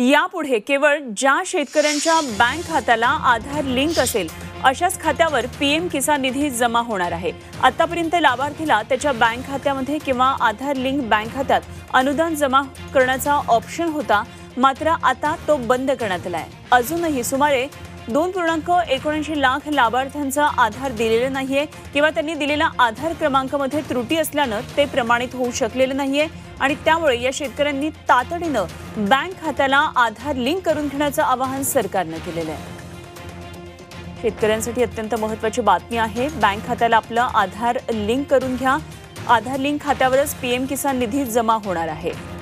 यापुढे केवळ ज्या शेतकऱ्यांच्या बँक खात्याला आधार लिंक असेल अशाच खात्यावर पीएम किसान निधी जमा होणार आहे। आतापर्यंत लाभार्थीला त्याच्या बँक खात्यामध्ये किंवा आधार लिंक बँक खात्यात अनुदान जमा करण्याचा ऑप्शन होता, मात्र आता तो बंद करण्यात आला आहे। अजूनही सुमारे 2.79 लाख लाभार्थ्यांचा आधार दिलेला नाहीये किंवा त्यांनी दिलेला आधार क्रमांकामध्ये त्रुटी असल्याने ते प्रमाणित होऊ शकलेले नाहीये आणि त्यामुळे या शेतकऱ्यांनी तातडीने बँक खात्याला आधार लिंक करून घेण्याचे आवाहन सरकारने केलेले आहे। शेतकऱ्यांसाठी अत्यंत महत्त्वाची बातमी आहे, बँक खात्याला आपला आधार लिंक करून घ्या। आधार लिंक खात्यावरच पीएम किसान निधी जमा होणार आहे।